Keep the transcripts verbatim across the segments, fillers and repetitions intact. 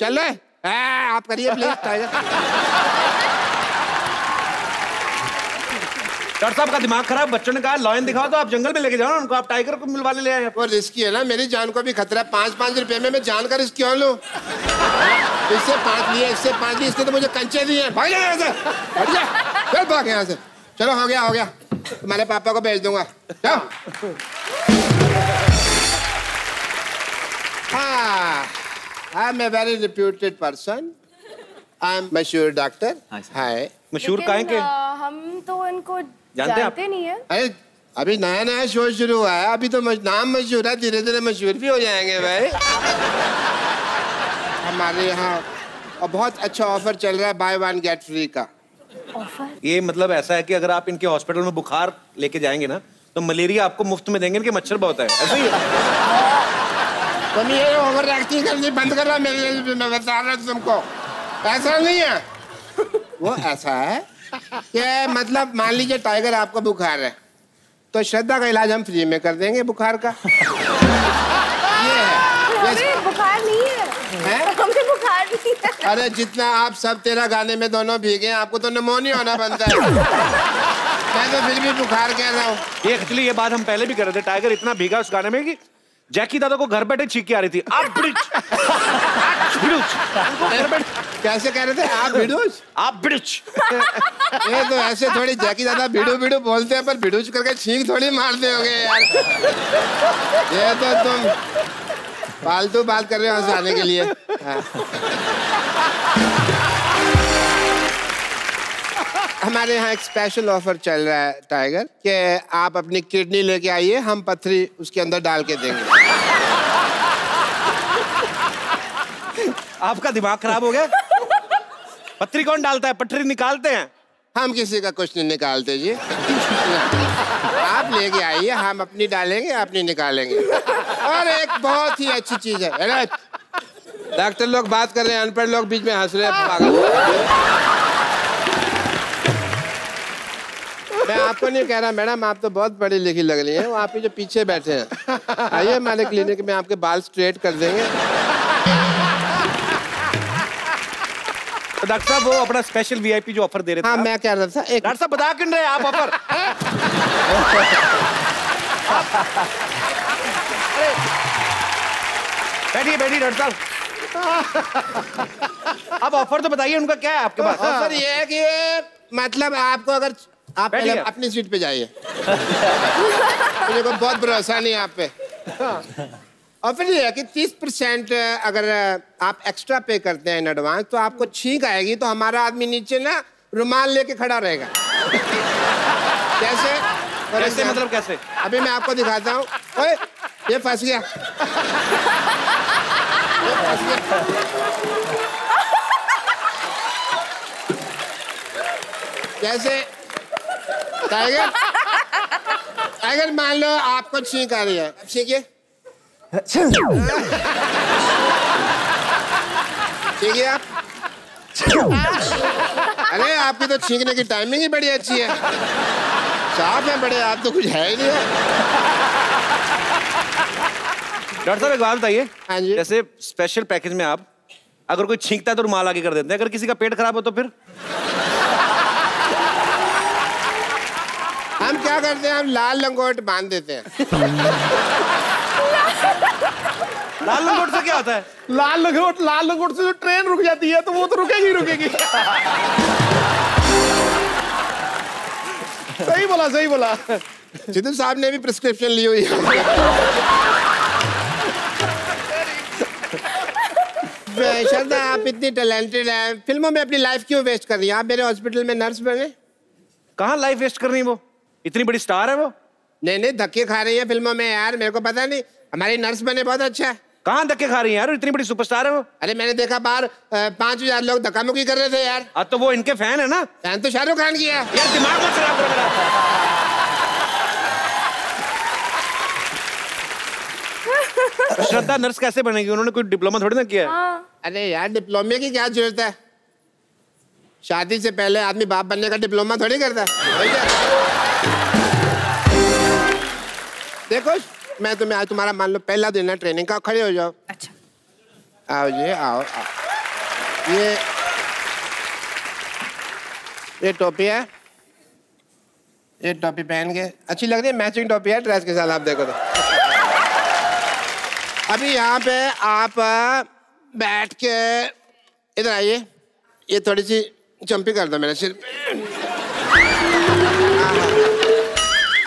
चल रहे हैं आप करिए प्लीज टाइगर डॉक्टर साहब का दिमाग खराब बच्चों ने कहा लॉयन दिखाओ तो आप जंगल में लेके जाओ ना उनको आप टाइगर को मिलवा ले आए और रिस्की है ना मेरी जान को भी खतरा है पाँच पाँच रुपये में मैं जान का रिस्क क्यों लूँ इससे पाँच लिए इससे पाँच लिए इसने तो मुझे कंचे दिए भाग जाओ यहाँ से हट जा चल भाग यहाँ से चलो हो गया हो गया तुम्हारे पापा को भेज दूंगा जाओ हाँ I am a very reputed person I am मशहूर डॉक्टर हाय मशहूर काहे के हम तो इनको जानते, जानते नहीं है अरे अभी नया नया शो शुरू हुआ है अभी तो नाम मशहूर है धीरे धीरे मशहूर भी हो जाएंगे भाई हमारे यहाँ और बहुत अच्छा ऑफर चल रहा है बाय वन गेट फ्री का ऑफर ये मतलब ऐसा है कि अगर आप इनके हॉस्पिटल में बुखार लेके जाएंगे ना तो मलेरिया आपको मुफ्त में देंगे इनके मच्छर बहुत है ऐसा ही है तो ये ओवर एक्टिंग करनी बंद कर रहा मेरे मैं बता रहा हूँ तुमको ऐसा नहीं है वो ऐसा है कि मतलब मान लीजिए टाइगर आपको बुखार है तो श्रद्धा का इलाज हम फ्री में कर देंगे बुखार का ये है ये बुखार नहीं है हमसे बुखार नहीं है अरे जितना आप सब तेरा गाने में दोनों भीगे आपको तो निमोनिया होना बनता है मैं तो फिर भी बुखार कह रहा हूँ ये एक्चुअली ये बात हम पहले भी कर रहे थे टाइगर इतना भीगा उस गाने में कि जैकी दादा को घर बैठे चीख के आ रही थी आप कैसे कह रहे थे आप भिड़ूच आप भिड़ूच ये तो ऐसे थोड़ी जैकी दादा भिड़ू भिड़ू बोलते हैं पर भिड़ूच करके छींक थोड़ी मारते होगे यार ये तो तुम फालतू बात कर रहे हो हंसाने के लिए हमारे यहाँ एक स्पेशल ऑफर चल रहा है टाइगर कि आप अपनी किडनी लेके आइए हम पथरी उसके अंदर डाल के देंगे आपका दिमाग खराब हो गया पथरी कौन डालता है पथरी निकालते हैं हम किसी का कुछ नहीं निकालते जी आप लेके आइए हम अपनी डालेंगे अपनी निकालेंगे और एक बहुत ही अच्छी चीज है डॉक्टर लोग बात कर रहे हैं अनपढ़ लोग बीच में हंस रहे हैं मैं आपको नहीं कह रहा मैडम आप तो बहुत बड़ी लिखी लग रही हैं वो आप जो पीछे बैठे हैं आइए हमारे क्लिनिक में आपके बाल स्ट्रेट कर देंगे तो डॉक्टर साहब वो अपना स्पेशल वीआईपी जो ऑफर दे रहे थे हाँ मैं कह रहा था एक डॉक्टर साहब बता क्यों रहे आप ऑफर बैठिए बैठिए डॉक्टर साहब अब ऑफर तो बताइए उनका क्या है आपके पास ऑफर ये है कि मतलब आपको अगर आप पहले अपनी सीट पे जाइए मुझे को बहुत भरोसा नहीं आप पे और फिर ये है कि तीस परसेंट अगर आप एक्स्ट्रा पे करते हैं इन एडवांस तो आपको छींक आएगी तो हमारा आदमी नीचे ना रुमाल लेके खड़ा रहेगा कैसे कैसे मतलब कैसे अभी मैं आपको दिखाता हूँ ओए ये फंस गया ये फंस गया कैसे टाइगर टाइगर मान लो आपको छींक आ रही है अब छींकिए छींकिए आप अरे आपकी तो छींकने की टाइमिंग ही बड़ी अच्छी है साफ है बड़े आप तो कुछ है ही नहीं डॉक्टर साहब एक बात बताइए हाँ जी जैसे स्पेशल पैकेज में आप अगर कोई छींकता है तो रुमाल आगे कर देते हैं अगर किसी का पेट खराब हो तो फिर हम क्या करते हैं हम लाल लंगोट बांध देते हैं लाल लंगोट से क्या होता है लाल लंगोट लाल लंगोट से जो ट्रेन रुक जाती है तो वो तो रुकेगी रुकेगी सही बोला सही बोला जितू साहब ने भी प्रिस्क्रिप्शन ली हुई श्रद्धा आप इतनी टैलेंटेड हैं फिल्मों में अपनी लाइफ क्यों वेस्ट कर रही हैं आप मेरे हॉस्पिटल में नर्स बने कहाँ लाइफ वेस्ट कर रही है वो इतनी बड़ी स्टार है वो नहीं नहीं धक्के खा रही है फिल्मों में यार मेरे को पता नहीं हमारी नर्स बने बहुत अच्छा है कहाँ धक्के खा रही है यार, इतनी बड़ी सुपरस्टार है वो। अरे मैंने देखा बाहर पांच हजार लोग धक्का मुक्की कर रहे थे यार। अब तो वो इनके फैन है ना। फैन तो शाहरुख खान की है यार। दिमाग मत खराब करो मेरा। श्रद्धा नर्स कैसे बनेगी, उन्होंने कोई डिप्लोमा थोड़ी ना किया है। अरे यार डिप्लोमे की क्या जरूरत है, शादी से पहले आदमी बाप बनने का डिप्लोमा थोड़ी करता है। देखो मैं तुम्हें आज तुम्हारा मान लो पहला दिन है ट्रेनिंग का, खड़े हो जाओ। अच्छा आओ जी आओ, आओ। ये ये टोपी है, ये टोपी पहन के अच्छी लग रही है, मैचिंग टोपी है ड्रेस के साथ। आप देखो तो अभी यहाँ पे आप बैठ के इधर आइए, ये थोड़ी सी चंपी कर दो मेरे सिर पे।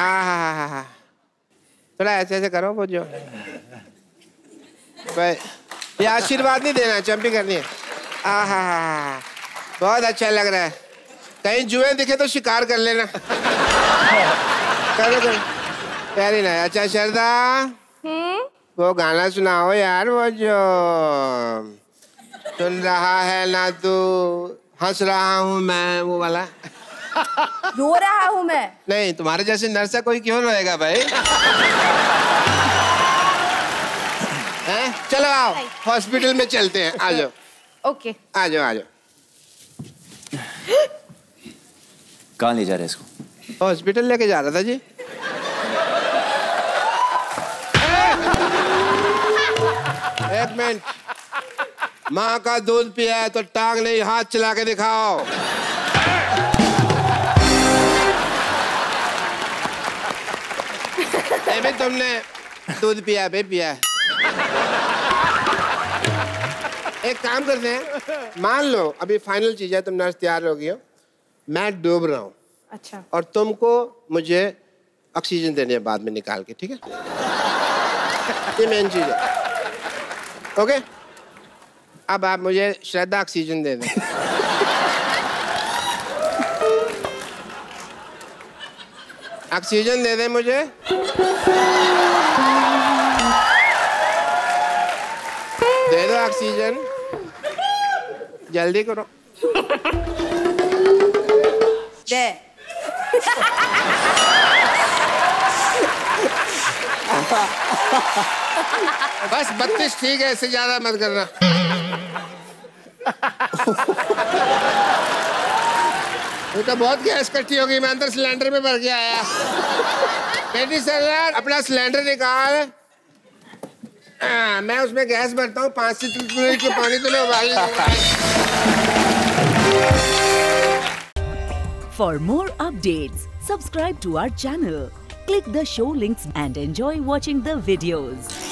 आ हा हा, थोड़ा ऐसे ऐसे करो वो जो भाई, ये आशीर्वाद नहीं देना, चंपी करनी है। आ हा हा, बहुत अच्छा लग रहा है। कहीं जुए दिखे तो शिकार कर लेना। करो करो कह रही ना। अच्छा श्रद्धा वो गाना सुनाओ यार, वो जो सुन रहा है ना तू, हंस रहा हूँ मैं, वो वाला। रो रहा हूँ मैं। नहीं तुम्हारे जैसे नर्स है कोई क्यों रोएगा भाई। हैं चलो आओ हॉस्पिटल में चलते हैं। आ जाओ। ओके आ जाओ आ जाओ। कहाँ ले जा रहे हैं इसको? हॉस्पिटल लेके जा रहा था जी। एक मिनट, माँ का दूध पिया है तो टांग नहीं, हाथ चला के दिखाओ। अभी तुमने दूध पिया बे पिया। एक काम करते हैं, मान लो अभी फाइनल चीज है, तुम नर्स तैयार हो गई हो, मैं डूब रहा हूँ। अच्छा। और तुमको मुझे ऑक्सीजन देनी है बाद में निकाल के, ठीक है? ये मेन चीज है। Okay okay? अब आप मुझे श्रद्धा ऑक्सीजन दे दें। ऑक्सीजन दे दें मुझे। दे दो ऑक्सीजन, जल्दी करो। दे। बस बत्तीस ठीक है, इससे ज्यादा मत करना। वो तो बहुत गैस इकट्ठी होगी, मैं अंदर सिलेंडर में भर के आया। बेटी सर अपना सिलेंडर निकाल। आ, मैं उसमें गैस भरता हूँ, पाँच से तीन मिनट के पानी तो ले उबाल लूंगा। For more updates subscribe to our channel, click the show links and enjoy watching the videos.